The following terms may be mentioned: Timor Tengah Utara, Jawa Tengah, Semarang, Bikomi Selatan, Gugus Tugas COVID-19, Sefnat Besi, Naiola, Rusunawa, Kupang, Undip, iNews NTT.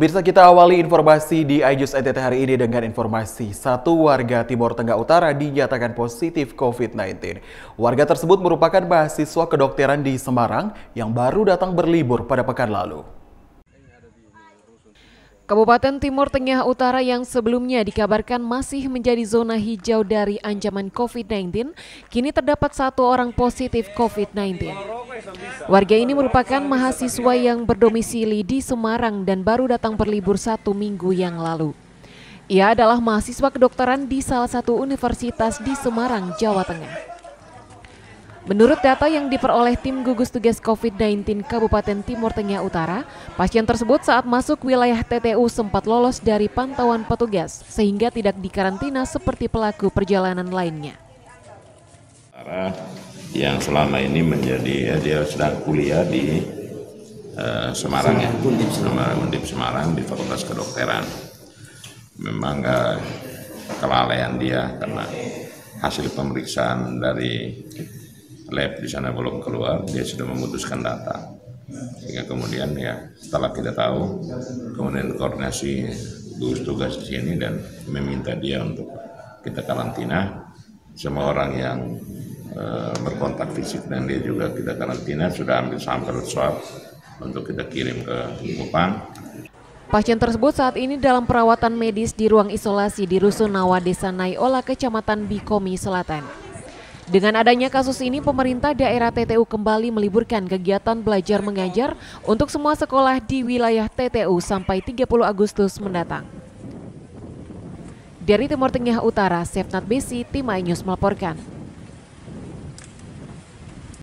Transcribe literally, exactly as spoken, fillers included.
Pemirsa, kita awali informasi di iNews N T T hari ini dengan informasi satu warga Timor Tengah Utara dinyatakan positif covid sembilan belas. Warga tersebut merupakan mahasiswa kedokteran di Semarang yang baru datang berlibur pada pekan lalu. Kabupaten Timor Tengah Utara yang sebelumnya dikabarkan masih menjadi zona hijau dari ancaman covid sembilan belas, kini terdapat satu orang positif covid sembilan belas. Warga ini merupakan mahasiswa yang berdomisili di Semarang dan baru datang berlibur satu minggu yang lalu. Ia adalah mahasiswa kedokteran di salah satu universitas di Semarang, Jawa Tengah. Menurut data yang diperoleh tim Gugus Tugas covid sembilan belas Kabupaten Timor Tengah Utara, pasien tersebut saat masuk wilayah T T U sempat lolos dari pantauan petugas sehingga tidak dikarantina seperti pelaku perjalanan lainnya. Yang selama ini menjadi, ya, dia sedang kuliah di uh, Semarang, ya, Undip Semarang di Fakultas Kedokteran. Memang uh, kelalaian dia karena hasil pemeriksaan dari lab di sana belum keluar, dia sudah memutuskan data. Sehingga kemudian, ya, setelah kita tahu, kemudian koordinasi gugus tugas di sini dan meminta dia untuk kita karantina semua orang yang berkontak fisik, dan dia juga kita karantina, sudah ambil sampel swab untuk kita kirim ke Kupang. Pasien tersebut saat ini dalam perawatan medis di ruang isolasi di Rusunawa, Desa Naiola, Kecamatan Bikomi Selatan. Dengan adanya kasus ini, pemerintah daerah T T U kembali meliburkan kegiatan belajar mengajar untuk semua sekolah di wilayah T T U sampai tiga puluh Agustus mendatang. Dari Timor Tengah Utara, Sefnat Besi, Tim iNews melaporkan.